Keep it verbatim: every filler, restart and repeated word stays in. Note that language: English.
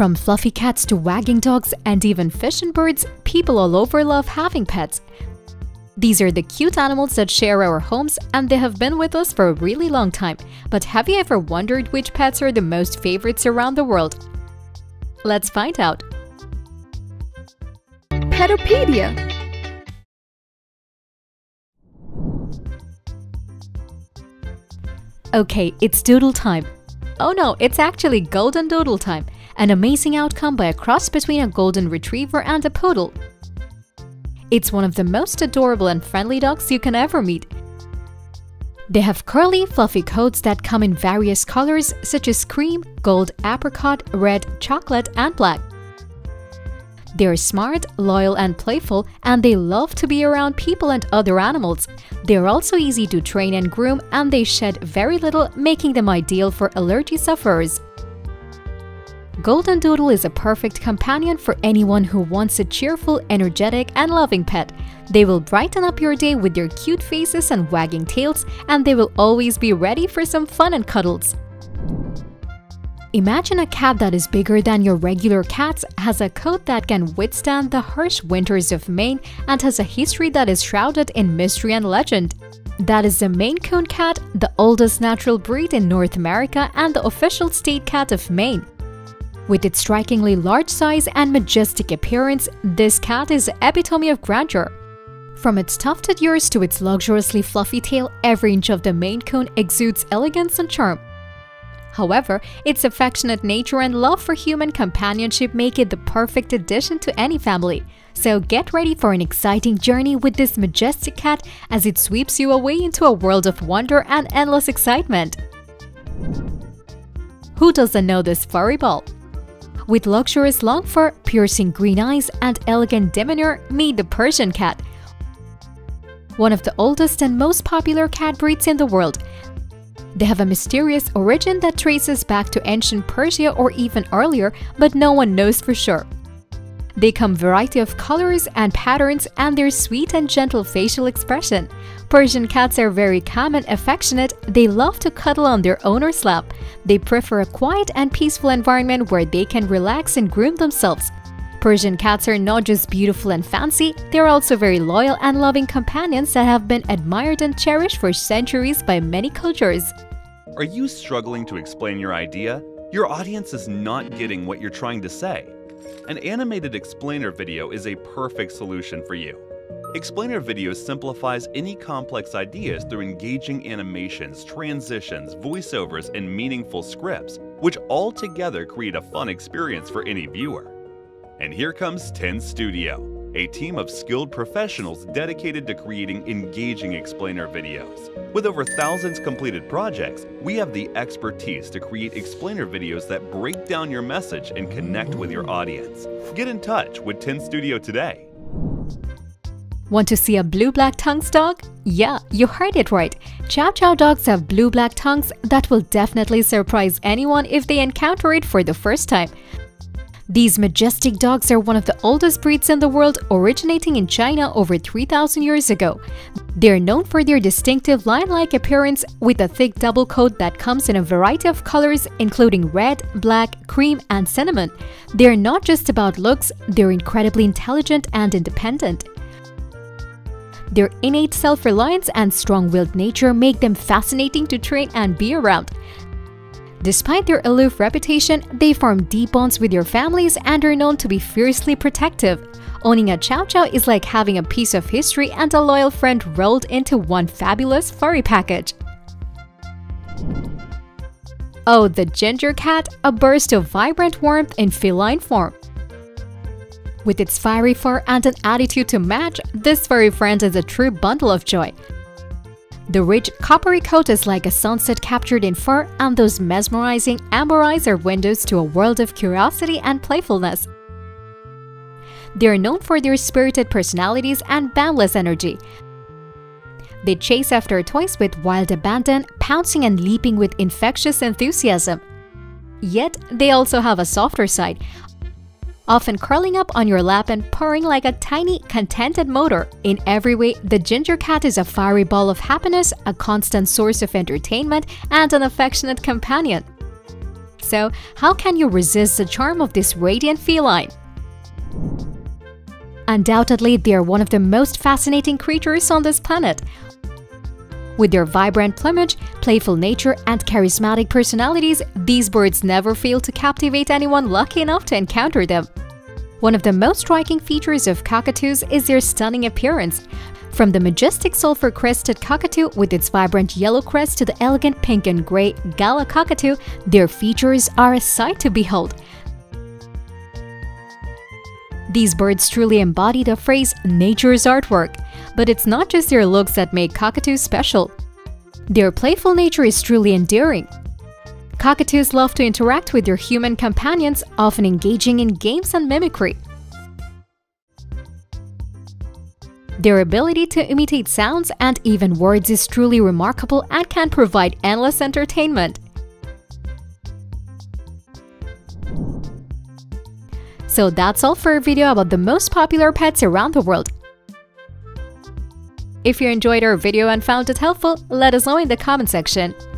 From fluffy cats to wagging dogs and even fish and birds, people all over love having pets. These are the cute animals that share our homes, and they have been with us for a really long time. But have you ever wondered which pets are the most favorites around the world? Let's find out! Petopedia. Okay, it's doodle time. Oh no, it's actually Goldendoodle time, an amazing outcome by a cross between a golden retriever and a poodle. It's one of the most adorable and friendly dogs you can ever meet. They have curly, fluffy coats that come in various colors such as cream, gold, apricot, red, chocolate, and black. They are smart, loyal, and playful, and they love to be around people and other animals. They are also easy to train and groom, and they shed very little, making them ideal for allergy sufferers. Goldendoodle is a perfect companion for anyone who wants a cheerful, energetic, and loving pet. They will brighten up your day with their cute faces and wagging tails, and they will always be ready for some fun and cuddles. Imagine a cat that is bigger than your regular cats, has a coat that can withstand the harsh winters of Maine, and has a history that is shrouded in mystery and legend. That is the Maine Coon Cat, the oldest natural breed in North America and the official state cat of Maine. With its strikingly large size and majestic appearance, this cat is the epitome of grandeur. From its tufted ears to its luxuriously fluffy tail, every inch of the Maine Coon exudes elegance and charm. However, its affectionate nature and love for human companionship make it the perfect addition to any family. So get ready for an exciting journey with this majestic cat as it sweeps you away into a world of wonder and endless excitement. Who doesn't know this furry ball? With luxurious long fur, piercing green eyes, and elegant demeanor, meet the Persian cat, one of the oldest and most popular cat breeds in the world. They have a mysterious origin that traces back to ancient Persia or even earlier, but no one knows for sure. They come in a variety of colors and patterns, and their sweet and gentle facial expression. Persian cats are very calm and affectionate. They love to cuddle on their owner's lap. They prefer a quiet and peaceful environment where they can relax and groom themselves. Persian cats are not just beautiful and fancy, they're also very loyal and loving companions that have been admired and cherished for centuries by many cultures. Are you struggling to explain your idea? Your audience is not getting what you're trying to say. An animated explainer video is a perfect solution for you. Explainer video simplifies any complex ideas through engaging animations, transitions, voiceovers, and meaningful scripts, which all together create a fun experience for any viewer. And here comes ten Studio, a team of skilled professionals dedicated to creating engaging explainer videos. With over thousands completed projects, we have the expertise to create explainer videos that break down your message and connect with your audience. Get in touch with ten Studio today. Want to see a blue-black tongues dog? Yeah, you heard it right. Chow Chow dogs have blue-black tongues that will definitely surprise anyone if they encounter it for the first time. These majestic dogs are one of the oldest breeds in the world, originating in China over three thousand years ago. They are known for their distinctive lion-like appearance with a thick double coat that comes in a variety of colors, including red, black, cream, and cinnamon. They are not just about looks, they are incredibly intelligent and independent. Their innate self-reliance and strong-willed nature make them fascinating to train and be around. Despite their aloof reputation, they form deep bonds with their families and are known to be fiercely protective. Owning a Chow Chow is like having a piece of history and a loyal friend rolled into one fabulous furry package. Oh, the ginger cat, a burst of vibrant warmth in feline form. With its fiery fur and an attitude to match, this furry friend is a true bundle of joy. The rich, coppery coat is like a sunset captured in fur, and those mesmerizing amber eyes are windows to a world of curiosity and playfulness. They are known for their spirited personalities and boundless energy. They chase after toys with wild abandon, pouncing and leaping with infectious enthusiasm. Yet, they also have a softer side, often curling up on your lap and purring like a tiny, contented motor. In every way, the ginger cat is a fiery ball of happiness, a constant source of entertainment, and an affectionate companion. So, how can you resist the charm of this radiant feline? Undoubtedly, they are one of the most fascinating creatures on this planet. With their vibrant plumage, playful nature, and charismatic personalities, these birds never fail to captivate anyone lucky enough to encounter them. One of the most striking features of cockatoos is their stunning appearance. From the majestic sulfur-crested cockatoo with its vibrant yellow crest to the elegant pink and gray galah cockatoo, their features are a sight to behold. These birds truly embody the phrase "nature's artwork." But it's not just their looks that make cockatoos special. Their playful nature is truly endearing. Cockatoos love to interact with their human companions, often engaging in games and mimicry. Their ability to imitate sounds and even words is truly remarkable and can provide endless entertainment. So that's all for a video about the most popular pets around the world. If you enjoyed our video and found it helpful, let us know in the comment section.